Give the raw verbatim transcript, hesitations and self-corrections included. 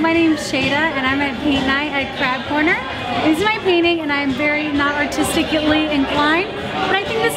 my name's Shada and I'm at Paint Nite at Crab Corner. This is my painting and I'm very not artistically inclined, but I think this